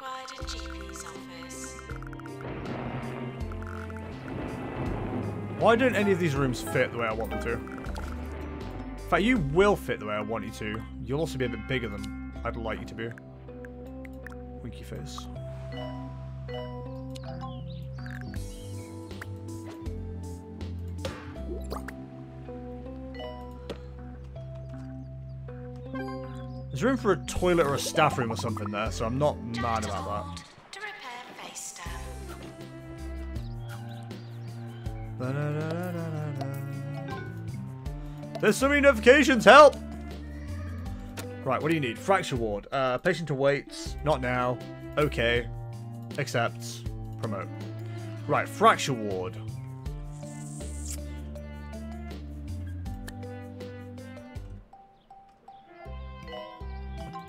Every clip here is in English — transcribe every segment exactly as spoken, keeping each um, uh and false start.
required at G P's office. Why don't any of these rooms fit the way I want them to? In fact, you will fit the way I want you to. You'll also be a bit bigger than I'd like you to be. Winky face. There's room for a toilet or a staff room or something there, so I'm not mad about that. To repair face stuff. Da, da, da, da, da, da. There's so many notifications, help! Right, what do you need? Fracture ward. Uh, patient awaits. Not now. Okay. Accepts. Promote. Right, fracture ward.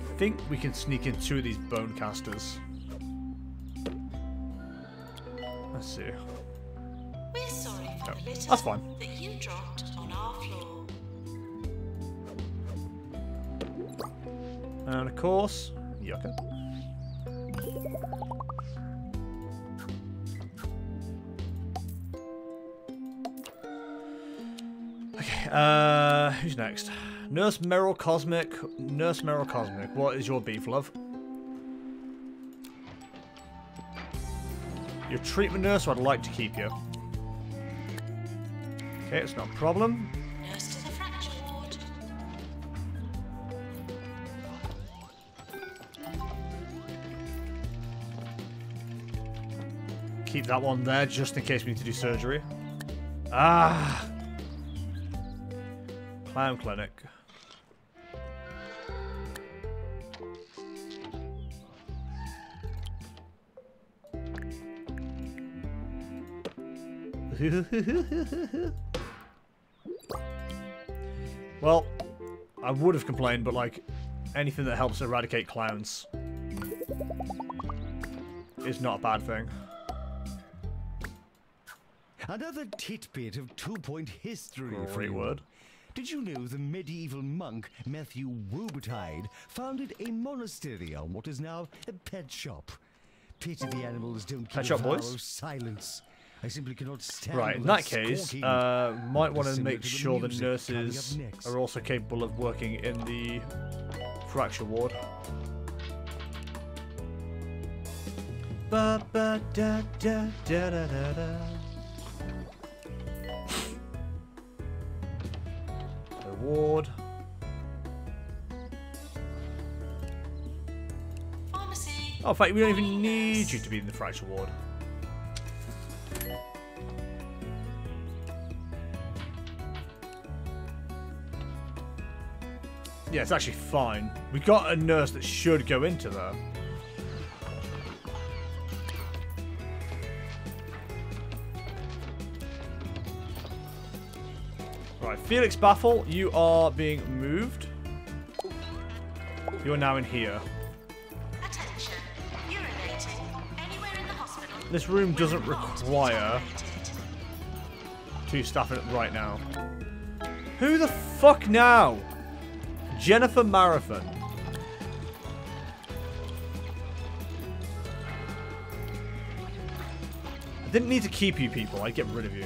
I think we can sneak in two of these bone casters. Let's see. We're sorry for no. the litter That's fine. That you dropped on our floor. And of course, yucca. Okay, uh who's next? Nurse Merrill Cosmic. Nurse Merrill Cosmic. What is your beef, love? You're a treatment nurse, so I'd like to keep you. Okay, it's not a problem. Nurse to the fracture ward. Keep that one there, just in case we need to do surgery. Ah! Clown clinic. Well, I would have complained, but like anything that helps eradicate clowns is not a bad thing. Another tidbit of two-point history. Great word. Did you know the medieval monk Matthew Wobetide founded a monastery on what is now a pet shop? Pity the animals don't keep our silence. I simply cannot stand. Right, in that case, uh, might want to make sure the nurses are also capable of working in the fracture ward. Ba ba da da da da da da. The ward. Pharmacy. Oh, in fact, we don't even need you to be in the fracture ward. Yeah, it's actually fine. We got a nurse that should go into there. Right, Felix Baffle, you are being moved. You're now in here. Attention, urinating anywhere in the hospital. This room doesn't require two staff in it right now. Who the fuck now? Jennifer Marathon. I didn't need to keep you people. I'd get rid of you.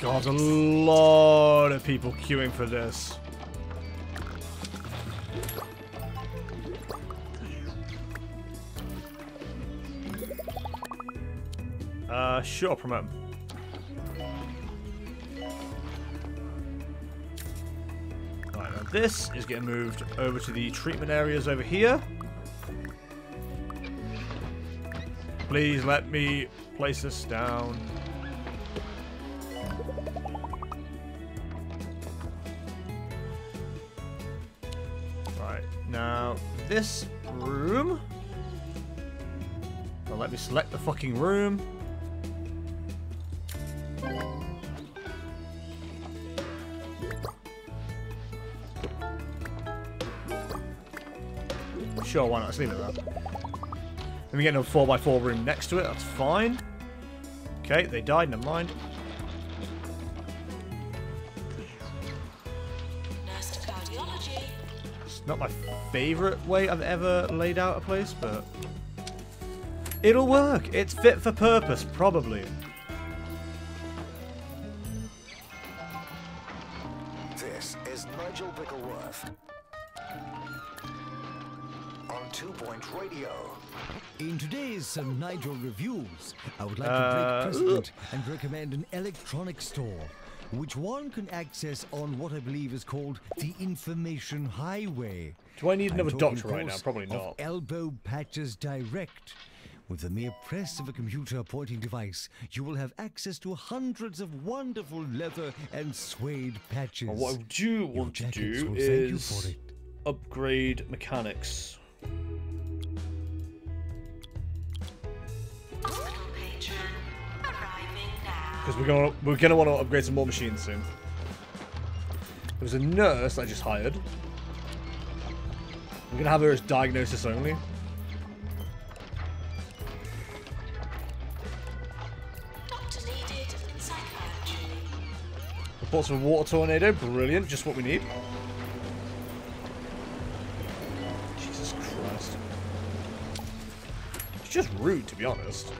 God, a lot of people queuing for this. Uh, sure, promote. Right, now this is getting moved over to the treatment areas over here. Please let me place this down. this room. Well, let me select the fucking room. Sure, why not? Let's leave it at that. Then we get another four by four room next to it. That's fine. Okay, they died. Never mind. It's not my favourite way I've ever laid out a place, but it'll work. It's fit for purpose, probably. This is Nigel Bickleworth on Two Point Radio. In today's Some Nigel Reviews, I would like uh, to break precedent and recommend an electronic store, which one can access on what I believe is called the Information Highway. Do I need another doctor right now? Probably not. Elbow patches direct. With the mere press of a computer-pointing device, you will have access to hundreds of wonderful leather and suede patches. Well, what I do want to do is upgrade mechanics. Because we're gonna we're gonna want to upgrade some more machines soon. There was a nurse I just hired. I'm gonna have her as diagnosis only. Reports of a water tornado, brilliant, just what we need. Jesus Christ. It's just rude, to be honest.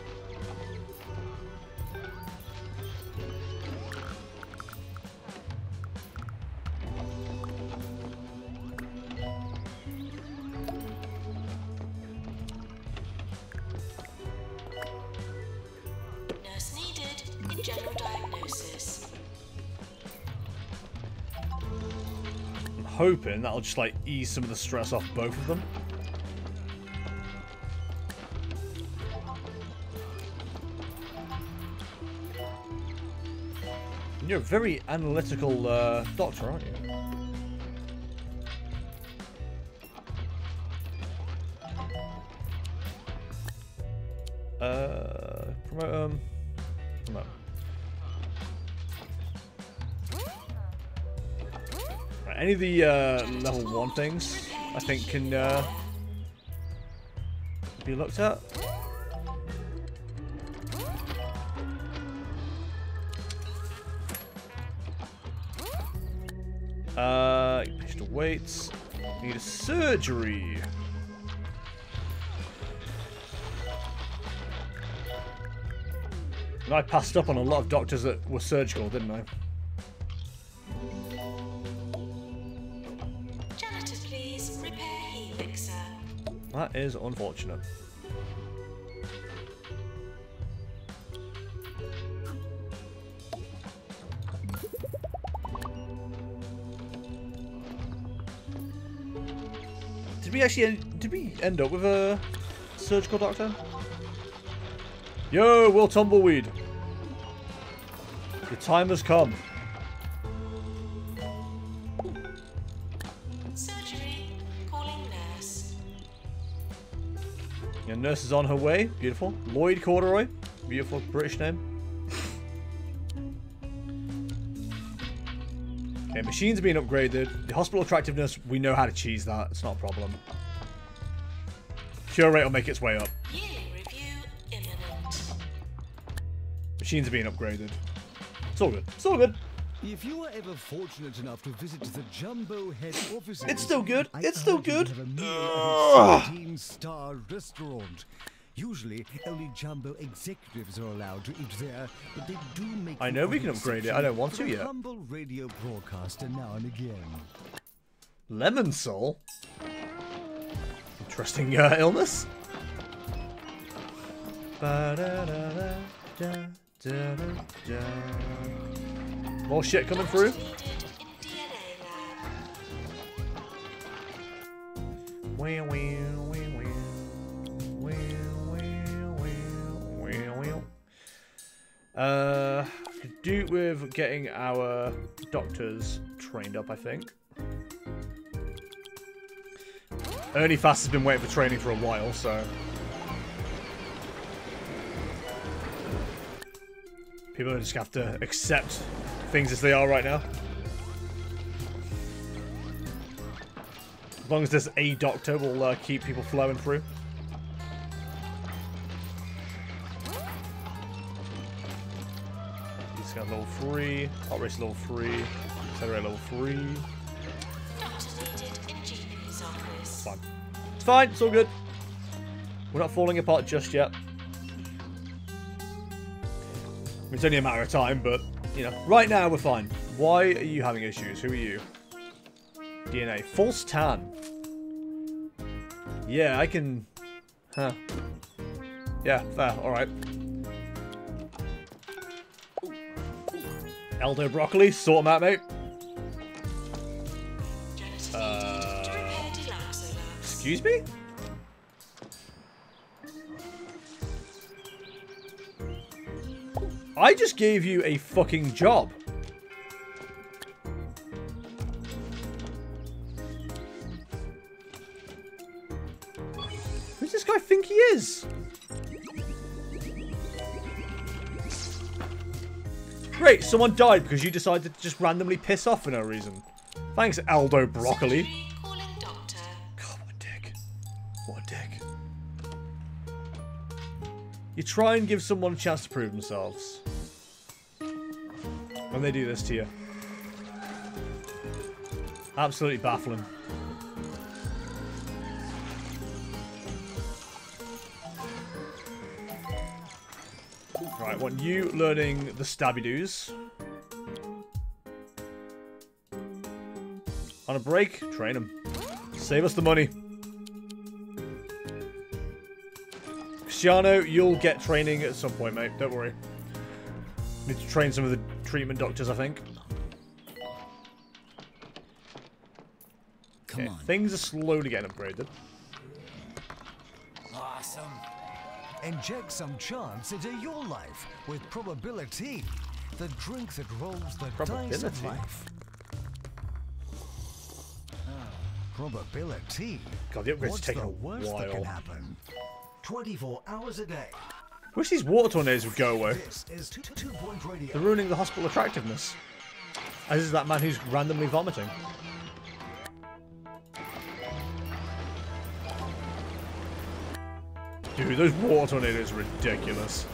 Hoping that'll just like ease some of the stress off both of them. You're a very analytical uh, doctor, aren't you? Uh, promote, um, no. Any of the uh, level one things, I think, can uh, be looked at. Uh, pistol weights. Need a surgery. And I passed up on a lot of doctors that were surgical, didn't I? That is unfortunate. Did we actually end, did we end up with a surgical doctor? Yo, Will Tumbleweed. The time has come. Nurse is on her way. Beautiful. Lloyd Corduroy. Beautiful British name. Okay, machines are being upgraded. The hospital attractiveness, we know how to cheese that. It's not a problem. Cure rate will make its way up. Yearly review imminent. Machines are being upgraded. It's all good. It's all good. If you were ever fortunate enough to visit the Jumbo Head offices, it's still good. It's still good. seventeen-star restaurant. Usually, only Jumbo executives are allowed to eat there, but they do make. I know we can upgrade it. I don't want to yet. Humble radio broadcaster now and again. Lemon soul. Interesting uh, illness. More shit coming through. Well, well, well, well, well, well, well. Uh, to do with getting our doctors trained up, I think. Ernie Fast has been waiting for training for a while, so... people are just going to have to accept things as they are right now. As long as there's a doctor, we'll uh, keep people flowing through. He's got level three, hot race level three, accelerate level three. It's fine. It's fine, it's all good. We're not falling apart just yet. It's only a matter of time, but, you know, right now we're fine. Why are you having issues? Who are you? D N A. False tan. Yeah, I can... Huh. Yeah, fair. Alright. Elder Broccoli. Sort them out, mate. Uh, excuse me? I just gave you a fucking job. I think he is. Great, someone died because you decided to just randomly piss off for no reason. Thanks, Aldo Broccoli. God, what a dick. What a dick. You try and give someone a chance to prove themselves. And they do this to you. Absolutely baffling. Right, I want you learning the stabby-doos. On a break, train them. Save us the money. Cristiano, you'll get training at some point, mate. Don't worry. Need to train some of the treatment doctors, I think. Come okay, on. Things are slowly getting upgraded. Awesome. Inject some chance into your life with Probability, the drink that rolls the dice of life. Ah, Probability. God, the upgrade's taking a while. What's the worst that can happen? twenty-four hours a day. Wish these water tornadoes would go away. They're ruining the hospital attractiveness. As is that man who's randomly vomiting. Dude, those water tornadoes are ridiculous.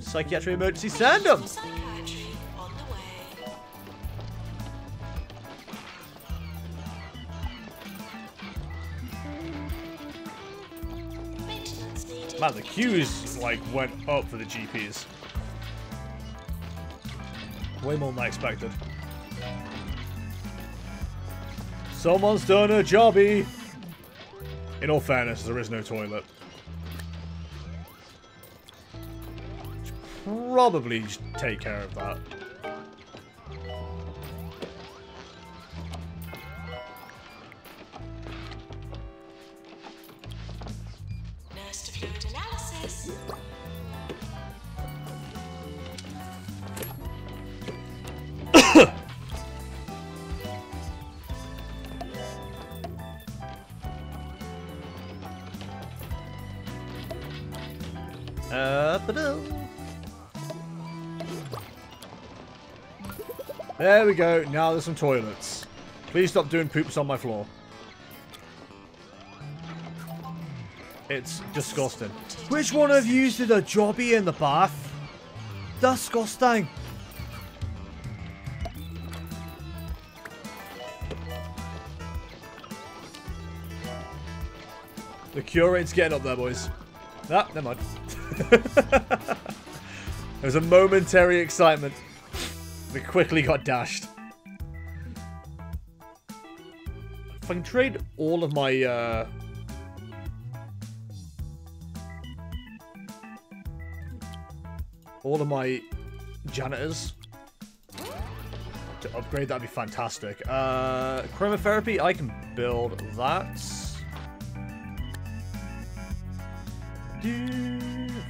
Psychiatric emergency, send them! Man, the queues, like, went up for the G Ps. Way more than I expected. Someone's done a jobby! In all fairness, there is no toilet. Should probably take care of that. Nurse to fluid analysis. There we go. Now there's some toilets. Please stop doing poops on my floor. It's disgusting. Which one of you did a jobby in the bath? Disgusting. The cure rate's getting up there, boys. Ah, never mind. There's a momentary excitement. We quickly got dashed. If I can trade all of my, uh... all of my janitors to upgrade, that'd be fantastic. Uh, chromotherapy, I can build that.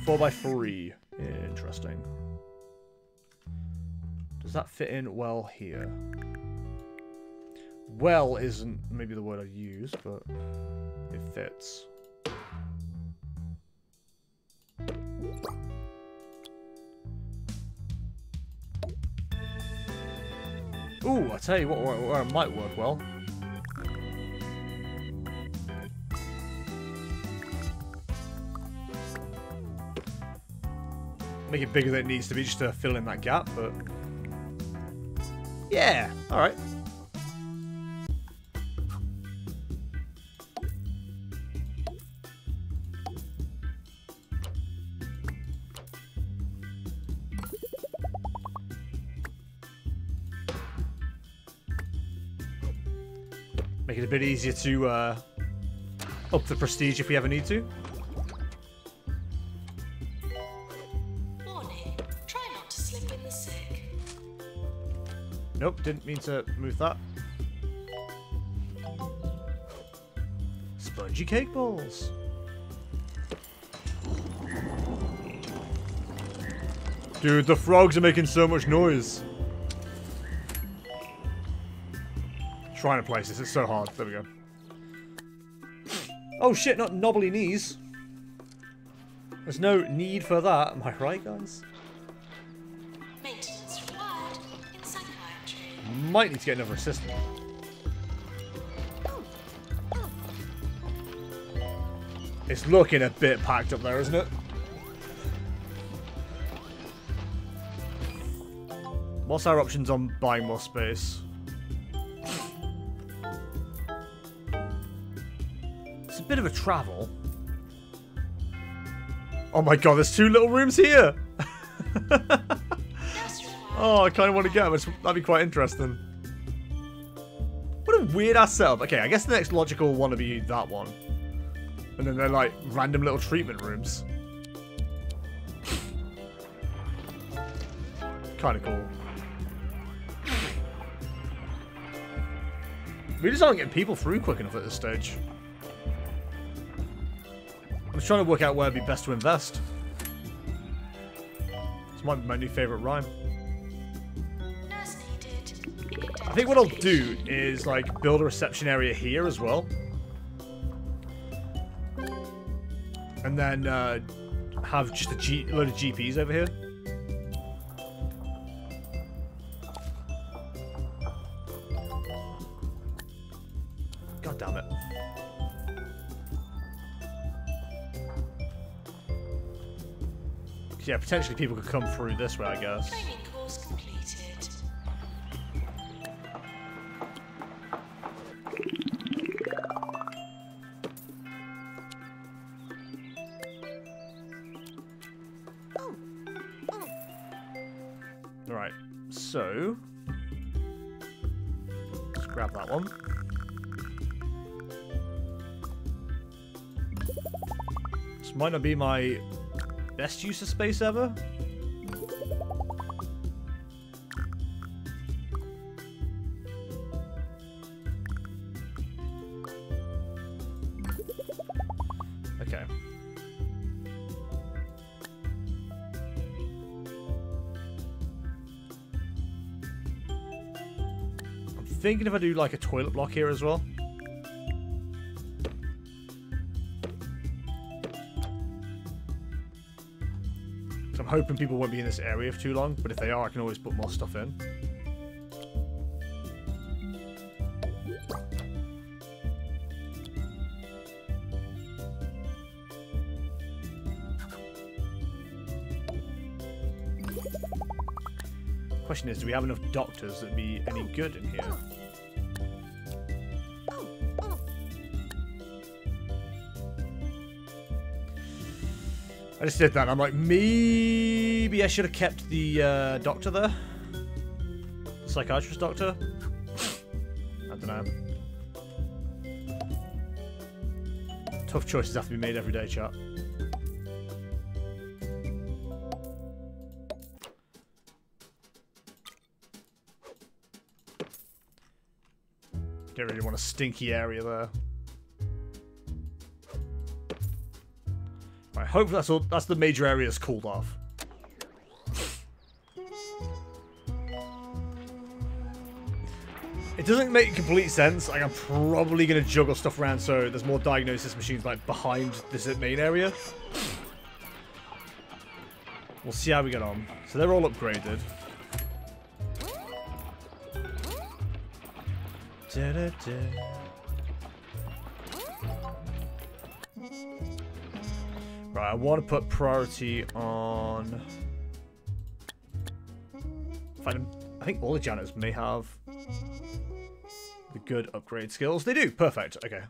four by three. Interesting. Does that fit in well here? Well isn't maybe the word I use, but it fits. Ooh, I tell you what, where, where it might work well. Make it bigger than it needs to be just to fill in that gap, but yeah, all right. Make it a bit easier to uh, up the prestige if we ever need to. Nope, didn't mean to move that. Spongy cake balls. Dude, the frogs are making so much noise. I'm trying to place this, it's so hard. There we go. Oh shit, not knobbly knees. There's no need for that, am I right, guys? Might need to get another assistant. It's looking a bit packed up there, isn't it? What's our options on buying more space? It's a bit of a travel. Oh my god, there's two little rooms here! Oh, I kind of want to get them. That'd be quite interesting. What a weird-ass setup. Okay, I guess the next logical one would be that one. And then they're like random little treatment rooms. Kind of cool. We just aren't getting people through quick enough at this stage. I'm just trying to work out where it'd be best to invest. This might be my new favourite rhyme. I think what I'll do is, like, build a reception area here as well. And then, uh, have just a G load of G Ps over here. God damn it. Yeah, potentially people could come through this way, I guess. So, let's grab that one. This might not be my best use of space ever. Okay. Thinking if I do like a toilet block here as well. So I'm hoping people won't be in this area for too long, but if they are, I can always put more stuff in. Question is, do we have enough doctors that'd be any good in here? I just did that and I'm like, maybe I should have kept the uh, doctor there. The psychiatrist doctor. I don't know. Tough choices have to be made every day, chat. Don't really want a stinky area there. Right, hopefully that's all. That's the major areas cooled off. It doesn't make complete sense. Like, I'm probably going to juggle stuff around so there's more diagnosis machines, like, behind this main area. We'll see how we get on. So they're all upgraded. Da, da, da. Right, I want to put priority on... I think all the janitors may have the good upgrade skills. They do. Perfect. Okay.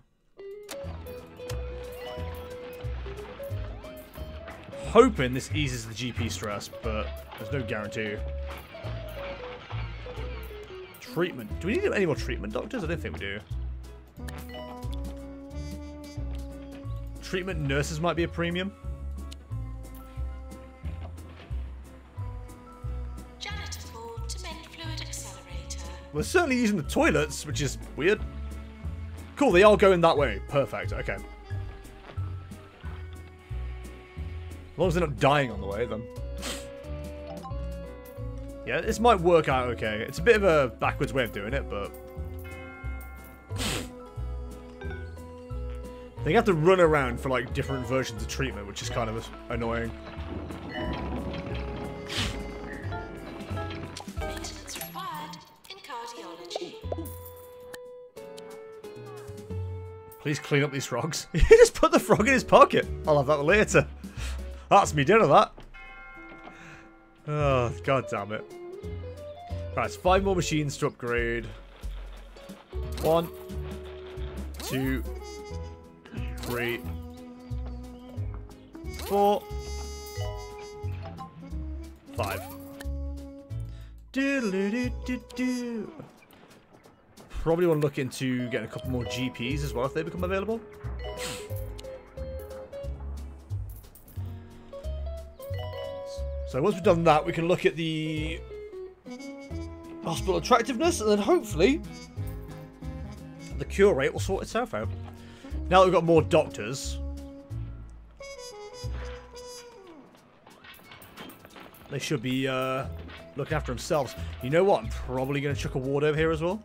Hoping this eases the G P stress, but there's no guarantee. Treatment. Do we need any more treatment doctors? I don't think we do. Treatment nurses might be a premium. Janitor's board to mend fluid accelerator. We're certainly using the toilets, which is weird. Cool, they are going that way. Perfect. Okay. As long as they're not dying on the way, then. Yeah, this might work out okay. It's a bit of a backwards way of doing it, but... They have to run around for, like, different versions of treatment, which is kind of annoying. Maintenance required in cardiology. Please clean up these frogs. You just put the frog in his pocket. I'll have that later. That's me dinner, that. Oh, god damn it. Right, it's five more machines to upgrade. One, two, three, four, five. Do-do-do-do-do. Probably want to look into getting a couple more G Ps as well if they become available. So once we've done that, we can look at the hospital attractiveness, and then hopefully the cure rate will sort itself out. Now that we've got more doctors, they should be uh, looking after themselves. You know what? I'm probably going to chuck a ward over here as well.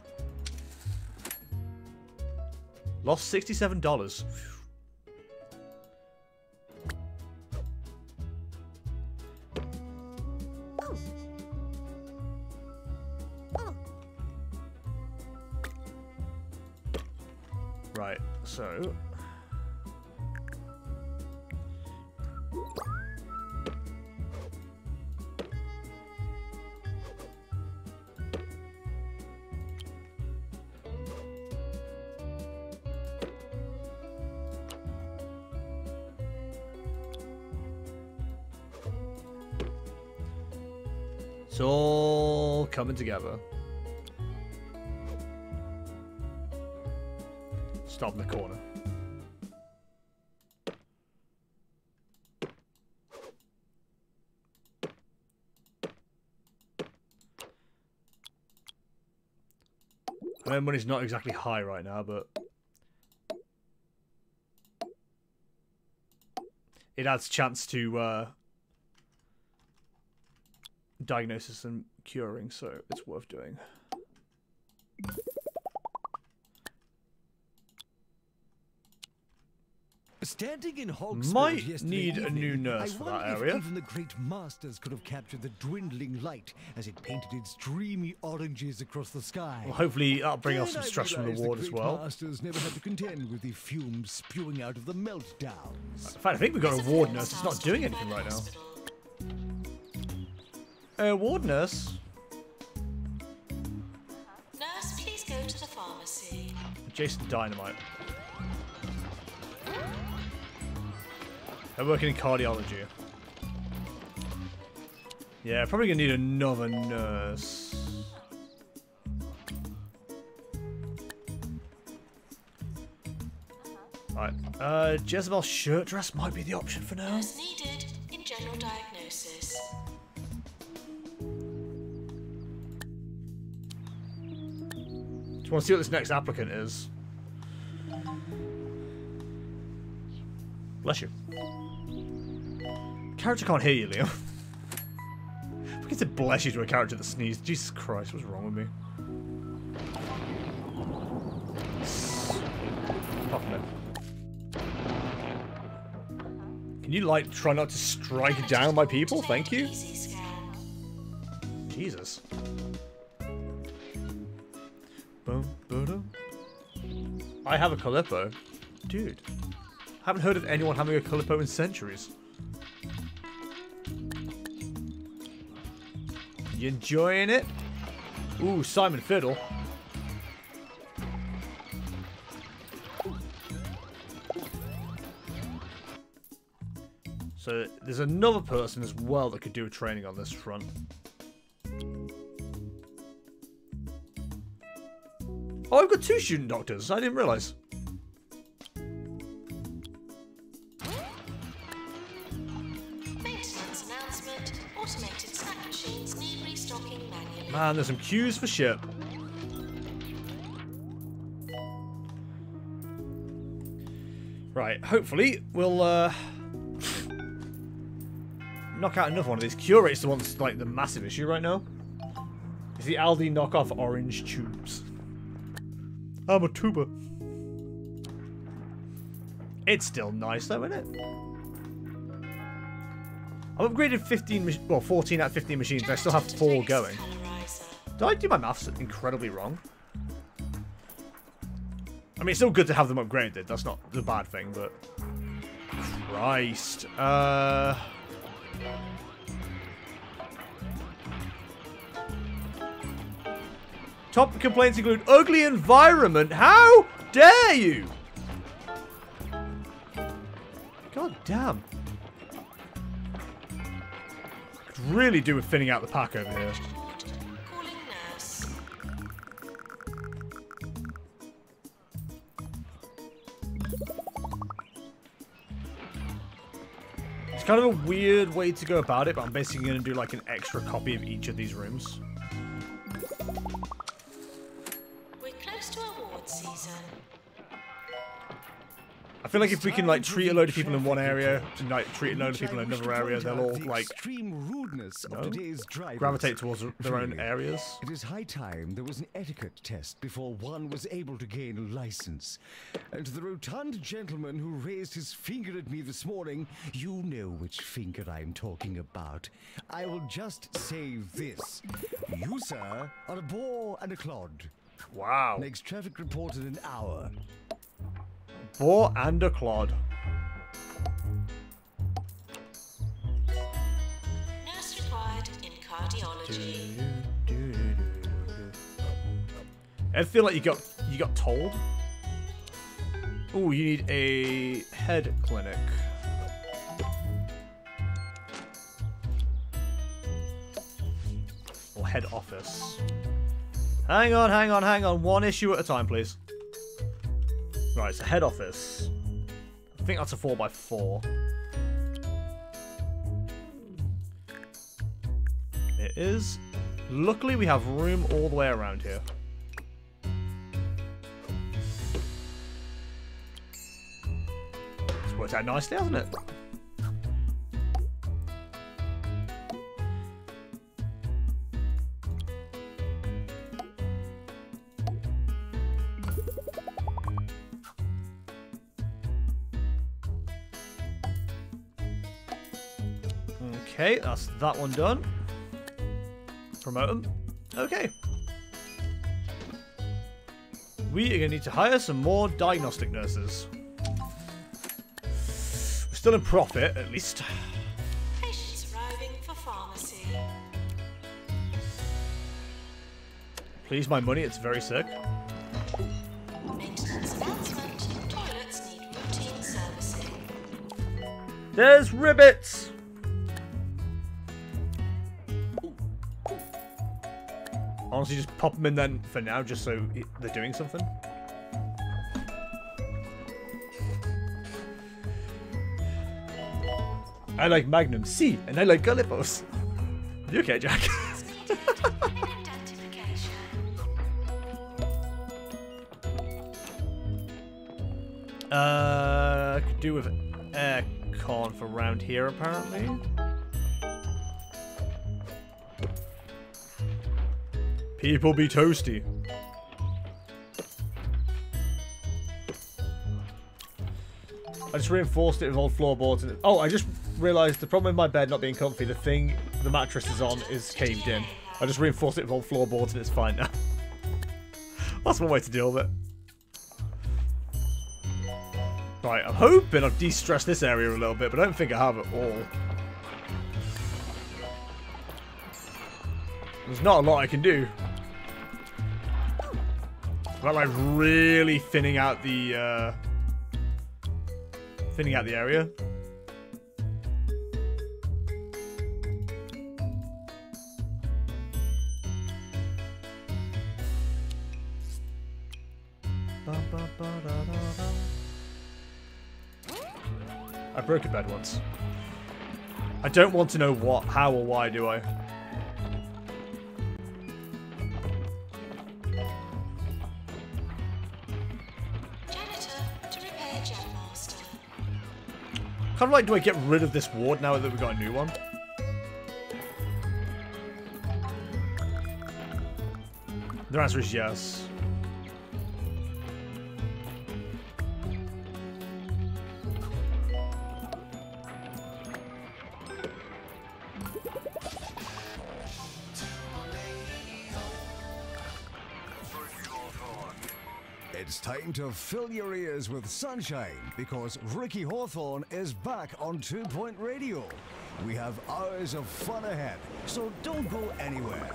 Lost sixty-seven dollars. Right, so it's all coming together. Stop in the corner. My money's not exactly high right now, but it adds chance to uh, diagnosis and curing, so it's worth doing. Standing in Hogsmeade might need a new nurse for that area. I wonder if even the great masters could have captured the dwindling light as it painted its dreamy oranges across the sky. Well, hopefully that'll bring us some stress from the ward as well. The great masters never had to contend with the fumes spewing out of the meltdowns. In fact, I think we've got a ward nurse that's not doing anything right now. A uh, ward nurse. Nurse, please go to the pharmacy. Adjacent dynamite. I'm working in cardiology. Yeah, probably gonna need another nurse. Alright, uh, Jezebel's shirt dress might be the option for now. Nurse needed in general diagnosis. Just want to see what this next applicant is. Bless you. Character can't hear you, Liam. I forget to bless you to a character that sneezed. Jesus Christ, what's wrong with me? Can you, like, try not to strike down my people? Thank you. Jesus. I have a Calippo. Dude. Haven't heard of anyone having a Calippo in centuries. You enjoying it? Ooh, Simon Fiddle. So there's another person as well that could do a training on this front. Oh, I've got two student doctors. I didn't realise. Maintenance announcement. Automated snack machines need restocking manually. Man, there's some queues for shit. Right, hopefully we'll... Uh... knock out another one of these. Curate's the one that's like the massive issue right now. It's the Aldi knockoff orange tubes. I'm a tuber. It's still nice though, isn't it? I've upgraded fifteen, well, fourteen out of fifteen machines. And I still have four going. Did I do my maths incredibly wrong? I mean, it's still good to have them upgraded. That's not the bad thing, but Christ. Uh. Top complaints include ugly environment. How dare you? God damn. Could really do with thinning out the pack over here. It's kind of a weird way to go about it, but I'm basically going to do like an extra copy of each of these rooms. I feel like if we can like treat a load of people in one area and like treat a load of people in another area, they'll all like no, gravitate towards their own areas. It is high time there was an etiquette test before one was able to gain a license. And to the rotund gentleman who raised his finger at me this morning, you know which finger I'm talking about. I will just say this: you, sir, are a bore and a clod. Wow. Next traffic report in an hour. Boar and a clod. Nurse required in cardiology. Do, do, do, do, do. I feel like you got you got told. Oh, you need a head clinic. Or head office. Hang on, hang on, hang on. One issue at a time, please. Right, so head office. I think that's a four by four. It is. Luckily, we have room all the way around here. It's worked out nicely, hasn't it? Okay, that's that one done. Promote them. Okay. We are going to need to hire some more diagnostic nurses. We're still in profit, at least. Patients arriving for pharmacy. Please, my money, it's very sick. Maintenance announcement. Toilets need routine servicing. There's Ribbits! Honestly, just pop them in then for now, just so it, they're doing something. I like Magnum C, and I like Gallipos. You okay, Jack? uh, could do with aircon for round here, apparently. People be toasty. I just reinforced it with old floorboards. And oh, I just realised the problem with my bed not being comfy, the thing the mattress is on is caved in. I just reinforced it with old floorboards and it's fine now. That's one way to deal with it. Right, I'm hoping I've de-stressed this area a little bit, but I don't think I have at all. There's not a lot I can do. But like really thinning out the uh, thinning out the area. I broke a bed once. I don't want to know what, how, or why, do I? Kind of like, do I get rid of this ward now that we've got a new one? The answer is yes. It's time to fill your ears with sunshine because Ricky Hawthorne is back on Two Point Radio. We have hours of fun ahead, so don't go anywhere.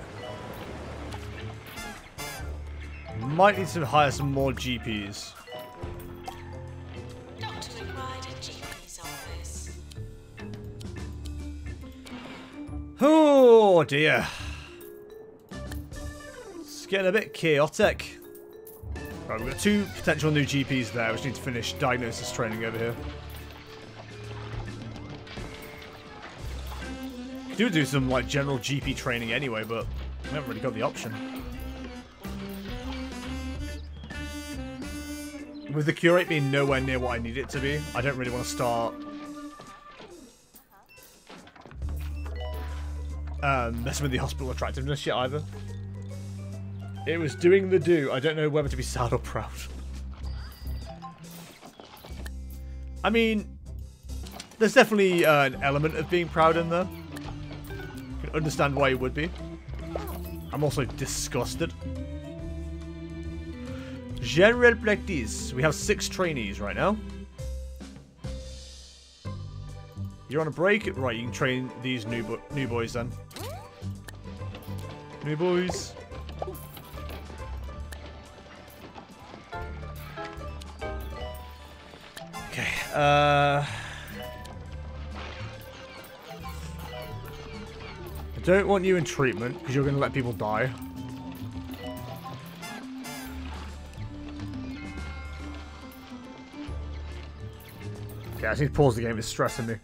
Might need to hire some more G Ps. Doctor required at G P's office. Oh dear. It's getting a bit chaotic. Right, we've got two potential new G Ps there, which need to finish diagnosis training over here. We do do some like general G P training anyway, but we haven't really got the option. With the curate being nowhere near what I need it to be, I don't really want to start um, messing with the hospital attractiveness yet either. It was doing the do. I don't know whether to be sad or proud. I mean, there's definitely uh, an element of being proud in there. I can understand why you would be. I'm also disgusted. General practice. We have six trainees right now. You're on a break? Right, you can train these new, bo new boys then. New boys. Uh, I don't want you in treatment because you're going to let people die. Okay, I just need to pause the game. It's stressing me.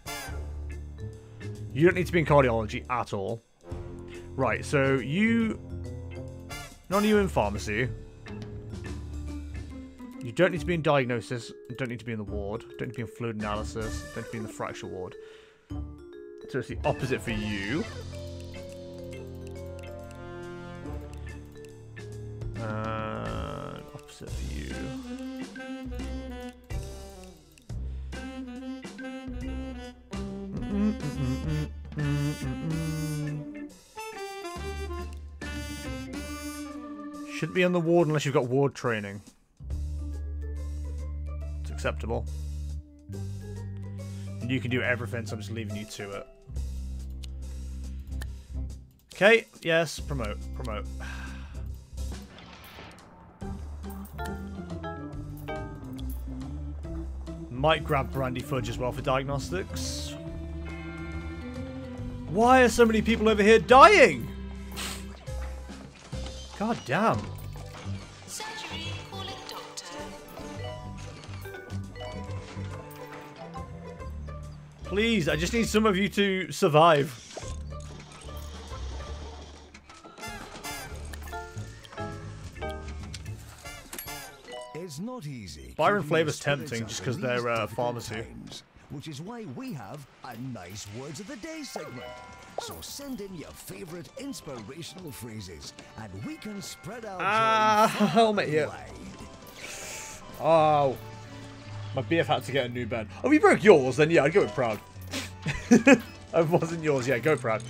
You don't need to be in cardiology at all. Right, so you... None of you in pharmacy. You don't need to be in diagnosis, don't need to be in the ward, don't need to be in fluid analysis, don't need to be in the fracture ward. So it's the opposite for you. Uh, opposite for you. Mm-mm, mm-mm, mm-mm, mm-mm. Shouldn't be on the ward unless you've got ward training. Acceptable. And you can do everything, so I'm just leaving you to it. Okay, yes, promote, promote. Might grab Brandy Fudge as well for diagnostics. Why are so many people over here dying? God damn. Please, I just need some of you to survive. It's not easy. Byron Flavor's tempting just because they're uh, pharmacy. Which is why we have a nice words of the day segment. So send in your favorite inspirational phrases and we can spread our joy. Ah, helmet here. Oh. My B F had to get a new bed. Oh, you broke yours, then yeah, I'd go with proud. It wasn't yours, yeah, go proud.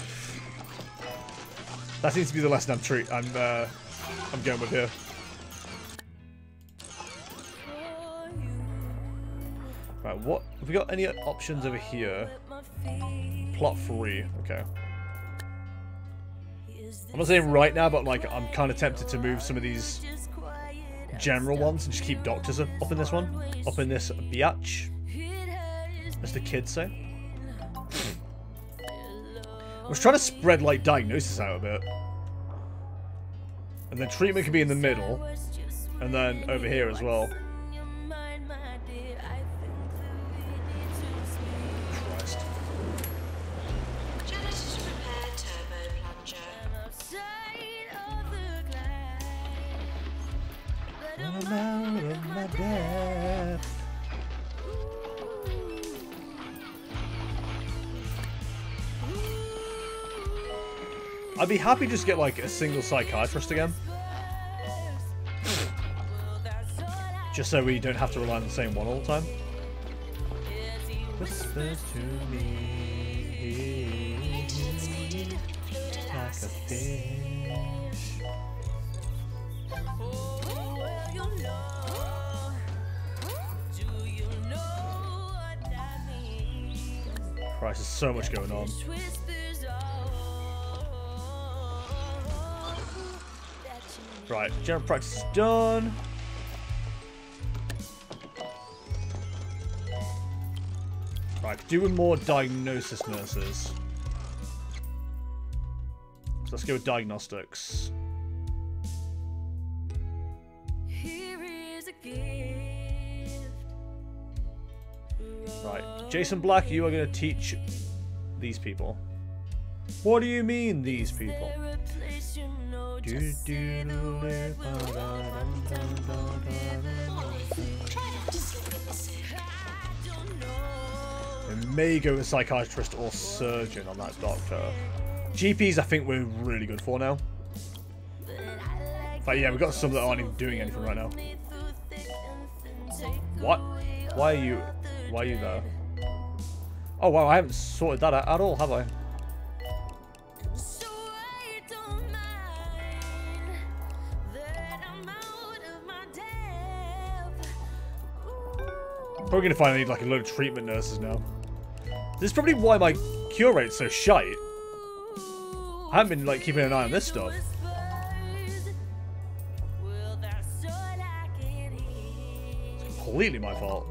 That seems to be the lesson I'm treat I'm uh I'm going with here. Right, what have we got any options over here? Plot three, okay. I'm not saying right now, but like I'm kinda tempted to move some of these general ones and just keep doctors up, up in this one. Up in this biatch. As the kids say. I was trying to spread like diagnosis out a bit. And then treatment could be in the middle. And then over here as well. Christ. I'm out of my depth. I'd be happy to just get like a single psychiatrist again. Just so we don't have to rely on the same one all the time. Whisper to me like a fish. Christ, there's so much going on. Right, general practice is done. Right, doing more diagnosis nurses. So let's go with diagnostics. Here is a gift. Right, Jason Black, you are going to teach these people. What do you mean, these people? Do, do, do, it may go with psychiatrist or surgeon on that doctor. G Ps I think we're really good for now. But yeah, we've got some that aren't even doing anything right now. What? Why are you why are you there? Oh wow, I haven't sorted that out at all, have I? Probably gonna find I need like a load of treatment nurses now. This is probably why my cure rate's so shite. I haven't been like keeping an eye on this stuff. It's completely my fault.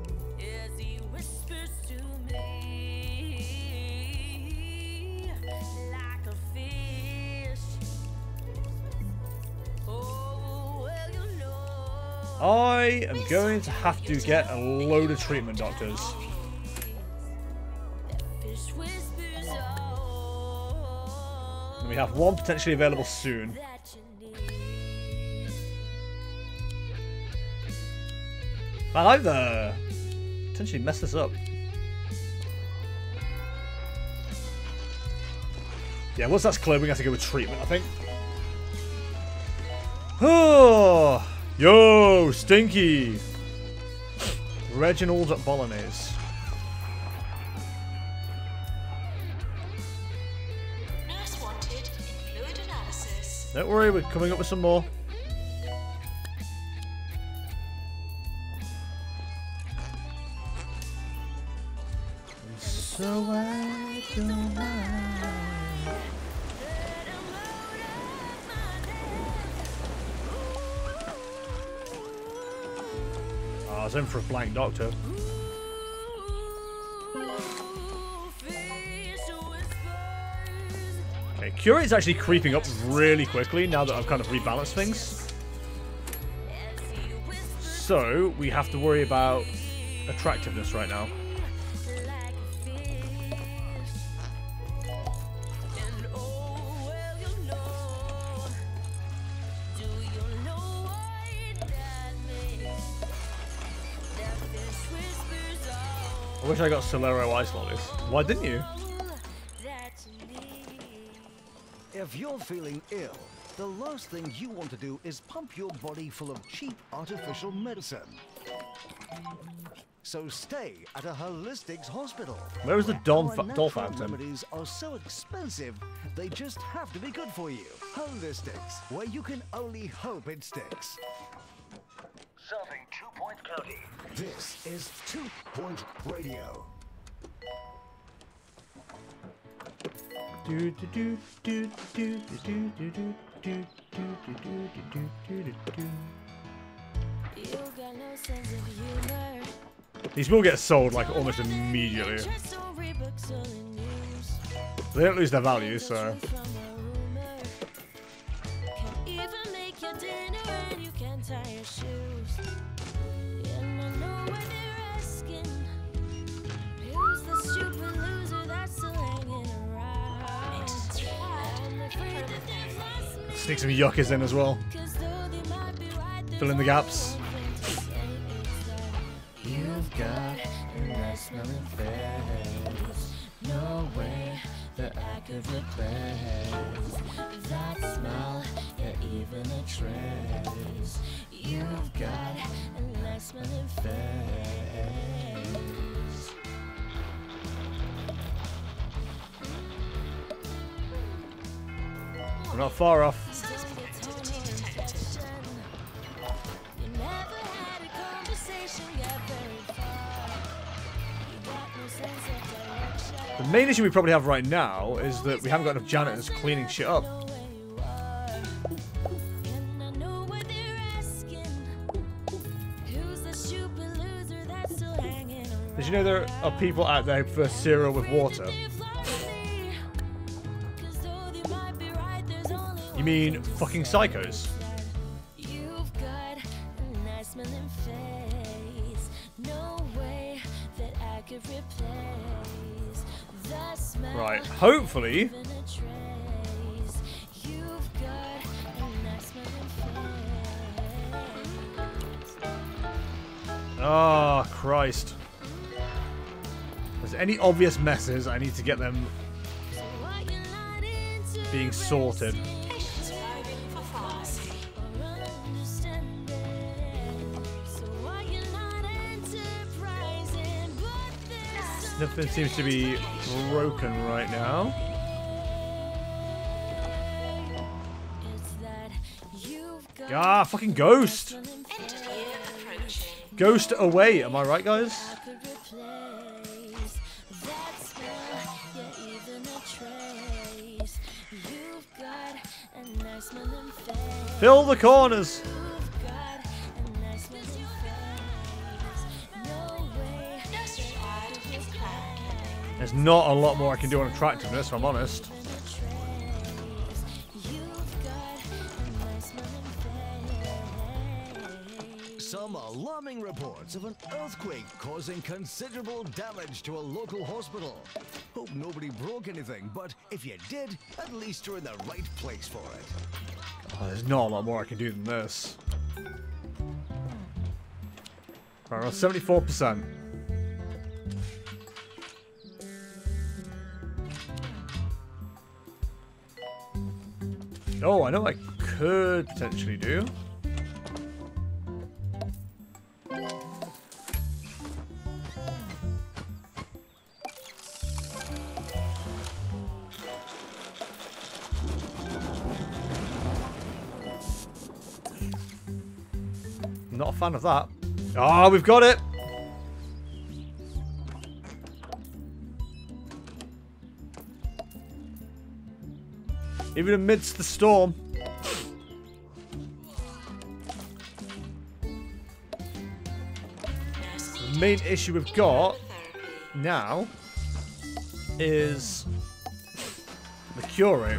I am going to have to get a load of treatment doctors. And we have one potentially available soon. I like the potentially mess this up. Yeah, once that's clear, we're gonna have to go with treatment, I think. Oh. Yo, Stinky! Reginald Bolognese. Nurse wanted in fluid analysis. Don't worry, we're coming up with some more. So I don't mind. I was in for a blank doctor. Okay, cure is actually creeping up really quickly now that I've kind of rebalanced things. So we have to worry about attractiveness right now. I wish I got Solero ice lollies. Why didn't you? If you're feeling ill, the last thing you want to do is pump your body full of cheap artificial medicine. So stay at a Holistics hospital. Where is the dolphin? Remedies are so expensive, they just have to be good for you. Holistics, where you can only hope it sticks. Serving Two Point County. This is Two Point Radio. Do do do do do do do do do do do do. You got no sense of humor. These will get sold like almost immediately. They don't lose their value, so. Stick some yuccas in as well. Fill in the gaps. God, and that's nothing fair. No way that I could replace that smile or even a trace. You've got and that's nothing fair. We're not far off. The main issue we probably have right now is that we haven't got enough janitors cleaning shit up. Did you know there are people out there who prefer cereal with water? You mean fucking psychos? Right, hopefully. Ah, oh, Christ. If there's any obvious messes, I need to get them being sorted. Nothing seems to be broken right now. Ah, fucking ghost! Ghost away, am I right, guys? Fill the corners! There's not a lot more I can do on attractiveness, if I'm honest. Some alarming reports of an earthquake causing considerable damage to a local hospital. Hope nobody broke anything, but if you did, at least you're in the right place for it. Oh, there's not a lot more I can do than this. Alright, we're seventy-four percent. Oh, I know what I could potentially do. Not a fan of that. Ah, we've got it! Even amidst the storm. The main issue we've got now is the cure.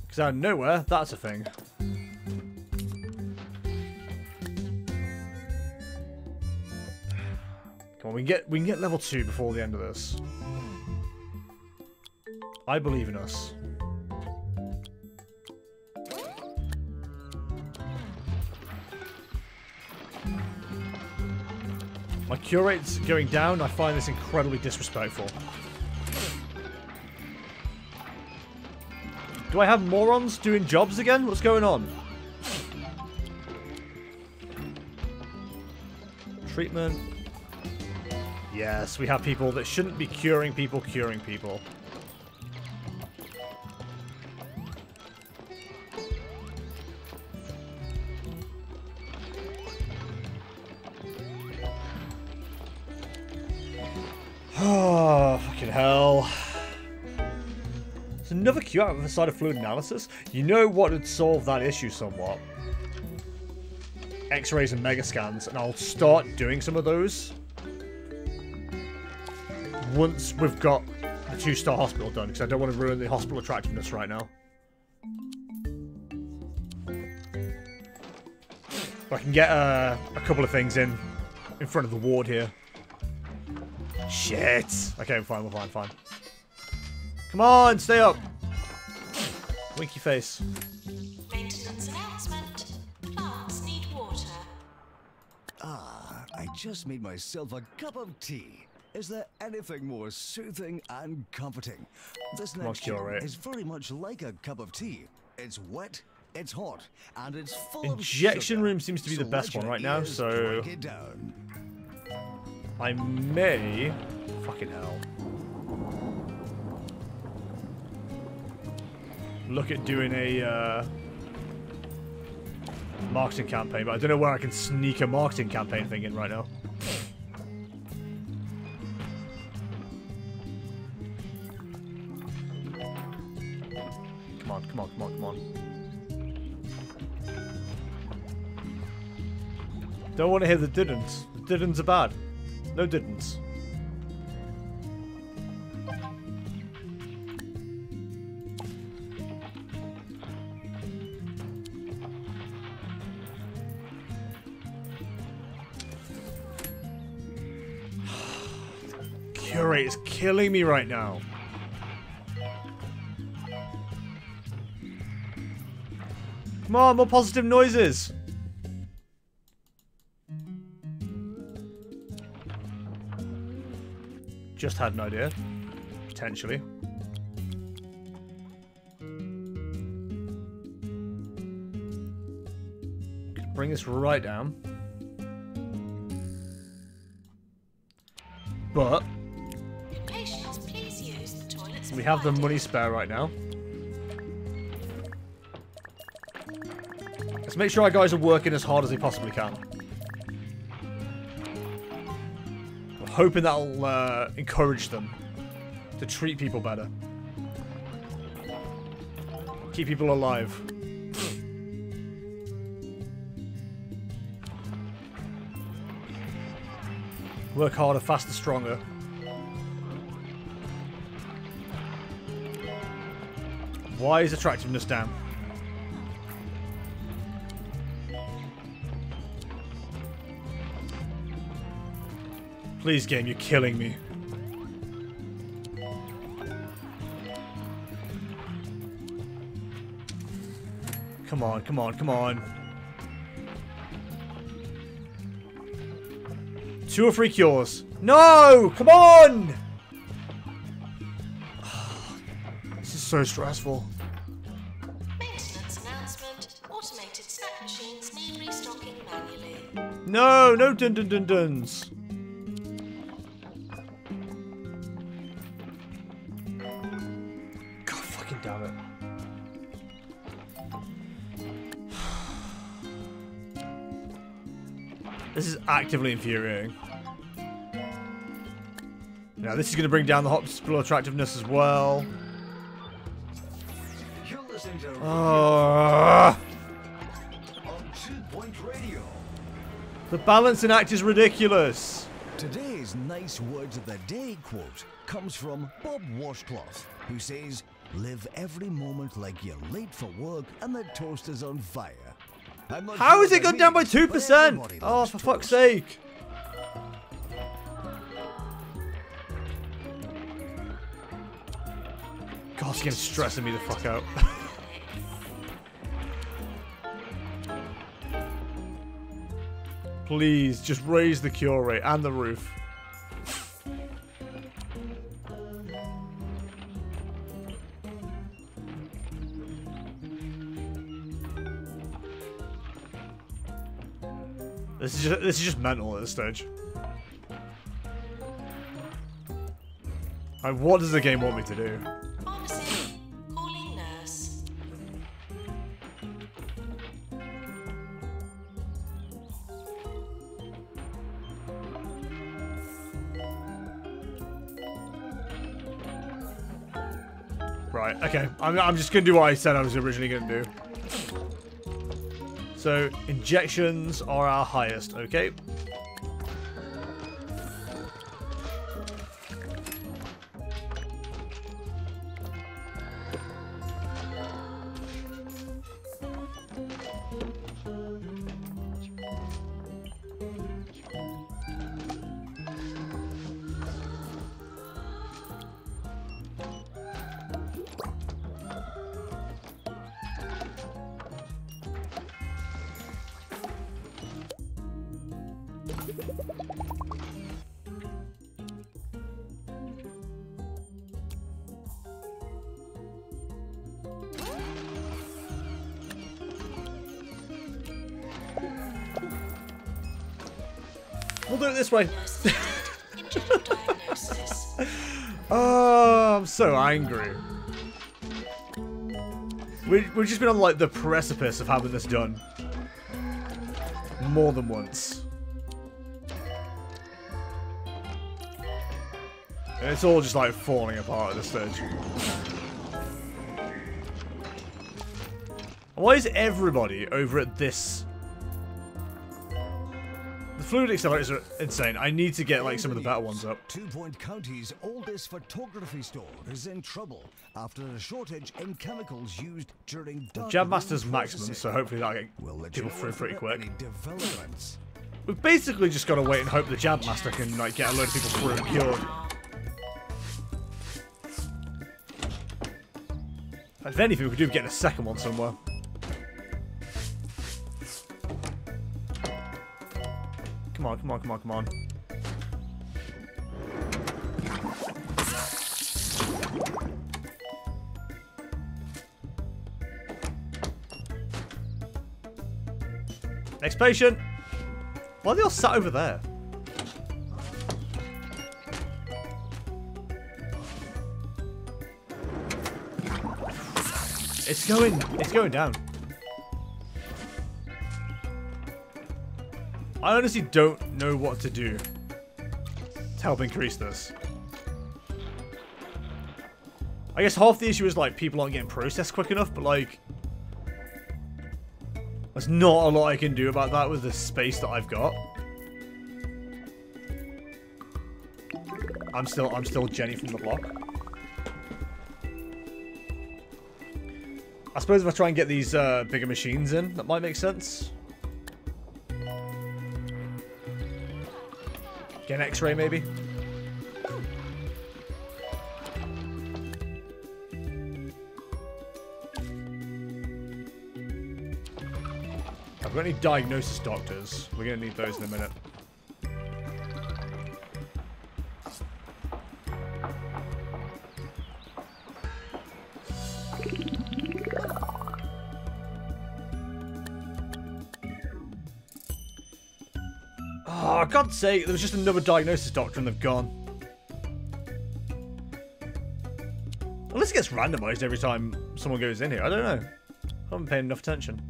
Because out of nowhere, that's a thing. We can get we can get level two before the end of this. I believe in us. My cure rate's going down. I find this incredibly disrespectful. Do I have morons doing jobs again? What's going on? Treatment. Yes, we have people that shouldn't be curing people curing people. Oh, fucking hell. There's another Q out of the side of fluid analysis. You know what would solve that issue somewhat? X-rays and mega scans, and I'll start doing some of those once we've got the two-star hospital done, because I don't want to ruin the hospital attractiveness right now. But I can get uh, a couple of things in in front of the ward here. Shit. Okay, I'm fine, we're fine, fine. Come on, stay up. Winky face. Maintenance announcement. Plants need water. Ah, I just made myself a cup of tea. Is there anything more soothing and comforting? This next one is very much like a cup of tea. It's wet, it's hot, and it's full of sugar. Injection room seems to be the best one right now, so I may... Fucking hell. Look at doing a uh, marketing campaign, but I don't know where I can sneak a marketing campaign thing in right now. Come on, come on, come on, come on. Don't want to hear the didn'ts. The didn'ts are bad. No didn'ts. Curate is killing me right now. Come on, more positive noises. Just had an idea, potentially. Could bring this right down. But patients, please use the toilets. We have the money spare right now. Let's make sure our guys are working as hard as they possibly can. Hoping that'll uh, encourage them to treat people better. Keep people alive. Work harder, faster, stronger. Why is attractiveness down? Please, game, you're killing me. Come on, come on, come on. Two or three cures. No! Come on! This is so stressful. Maintenance announcement. Automated snack machines need restocking manually. No, no dun dun dun duns. This is actively infuriating. Now this is going to bring down the hospital attractiveness as well. You're listening to uh, on two-point radio. The balancing act is ridiculous. Today's nice words of the day quote comes from Bob Washcloth, who says, "Live every moment like you're late for work and the toaster's on fire." How is it gone down by two percent? Oh, for fuck's sake. God, this game's stressing me the fuck out. Please, just raise the cure rate and the roof. This is just, this is just mental at this stage. Like, what does the game want me to do? Pharmacy. Calling nurse. Right, okay. I'm, I'm just going to do what I said I was originally going to do. So, injections are our highest, okay. We'll do it this way. Oh, I'm so angry. We, we've just been on like the precipice of having this done. More than once. And it's all just like falling apart at this stage. Why is everybody over at this? The fluid accelerators are insane. I need to get like some of the better ones up. Two Point County's oldest photography store is in trouble after a shortage in chemicals used during Jab Master's maximum, so hopefully that'll get people through pretty quick. We've basically just got to wait and hope the Jab Master can like get a load of people through and cured. If anything, we could do get a second one somewhere. Come on, come on, come on, come on. Next patient! Why are they all sat over there? It's going, it's going down. I honestly don't know what to do to help increase this. I guess half the issue is like people aren't getting processed quick enough, but like, there's not a lot I can do about that with the space that I've got. I'm still, I'm still Jenny from the block. I suppose if I try and get these uh, bigger machines in, that might make sense. Get an X-ray, maybe. Have we got any diagnosis doctors? We're going to need those in a minute. Oh, God's sake, there was just another diagnosis doctor and they've gone. Unless it gets randomized every time someone goes in here. I don't know. I haven't paid enough attention.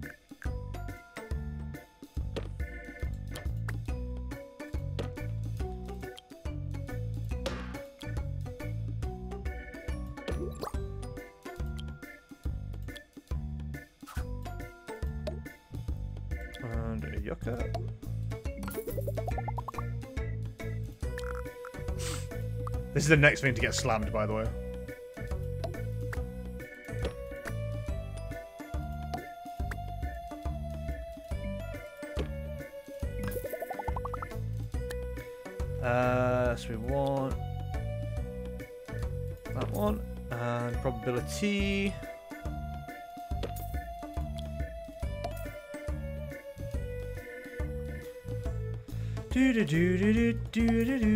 And a yucca. This is the next thing to get slammed, by the way. Uh, so we want that one, and probability. Do do do do do do do.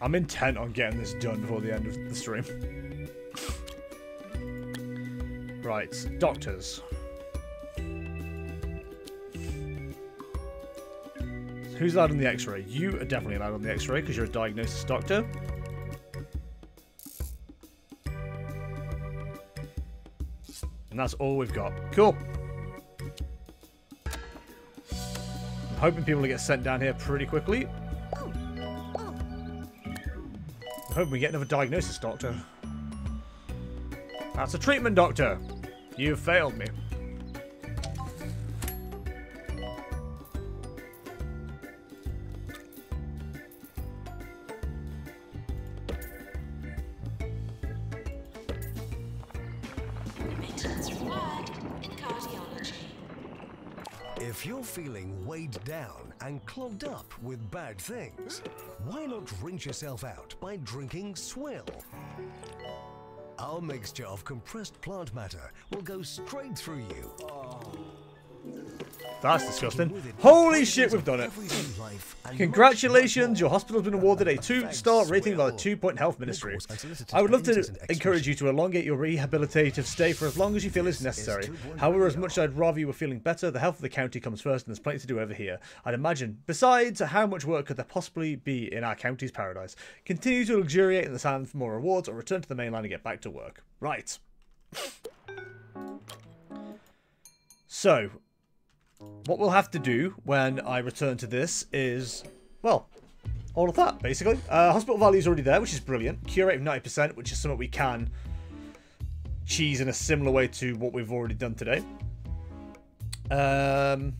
I'm intent on getting this done before the end of the stream. Right, doctors. Who's allowed on the x-ray? You are definitely allowed on the x-ray because you're a diagnosis doctor. And that's all we've got. Cool. I'm hoping people will get sent down here pretty quickly. I'm hoping we get another diagnosis doctor. That's a treatment doctor. You failed me. Down and clogged up with bad things, why not rinse yourself out by drinking Swill? Our mixture of compressed plant matter will go straight through you. That's disgusting. Holy shit, we've done it. Congratulations, your hospital's been awarded a two-star rating by the Two-Point Health Ministry. I would love to encourage you to elongate your rehabilitative stay for as long as you feel is necessary. However, as much as I'd rather you were feeling better, the health of the county comes first and there's plenty to do over here, I'd imagine. Besides, how much work could there possibly be in our county's paradise? Continue to luxuriate in the sand for more rewards or return to the mainland and get back to work. Right. So... what we'll have to do when I return to this is, well, all of that, basically. Uh, hospital value is already there, which is brilliant. Cure rate of ninety percent, which is something we can cheese in a similar way to what we've already done today. Um,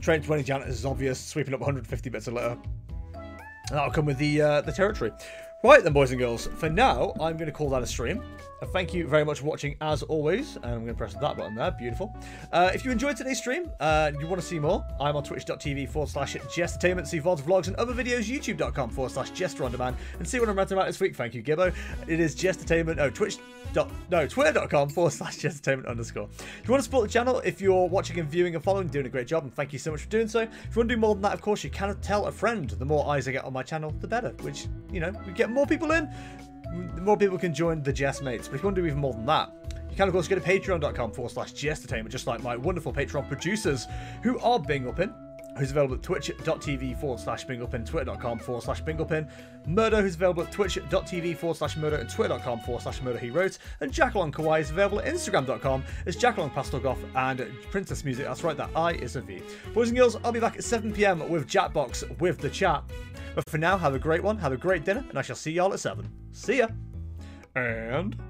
train twenty janitors is obvious, sweeping up one hundred fifty bits a litter. And that'll come with the, uh, the territory. Right then, boys and girls, for now, I'm going to call that a stream. Thank you very much for watching, as always. And I'm going to press that button there. Beautiful. Uh, if you enjoyed today's stream uh, and you want to see more, I'm on twitch.tv forward slash jestertainment. See V O Ds, vlogs, and other videos. YouTube.com forward slash Jester On Demand. And see what I'm ranting about this week. Thank you, Gibbo. It is jestertainment. Oh, Twitch. Dot, no, Twitter.com forward slash jestertainment underscore. If you want to support the channel, if you're watching and viewing and following, doing a great job. And thank you so much for doing so. If you want to do more than that, of course, you can tell a friend. The more eyes I get on my channel, the better. Which, you know, we get more people in, the more people can join the Jess Mates. But if you want to do even more than that, you can, of course, go to patreon.com forward slash jestertainment, just like my wonderful Patreon producers who are Bing Uppin, who's available at twitch.tv forward slash Bing Uppin, twitter.com forward slash Bing Uppin, Murdo, who's available at twitch.tv forward slash Murdo and twitter.com forward slash Murdo He Wrote, and Jackalong Kawaii is available at instagram dot com as Jackalong Pastel Goff and Princess Music. That's right, that I is a V. Boys and girls, I'll be back at seven p m with Chatbox with the chat. But for now, have a great one, have a great dinner, and I shall see y'all at seven. See ya! And...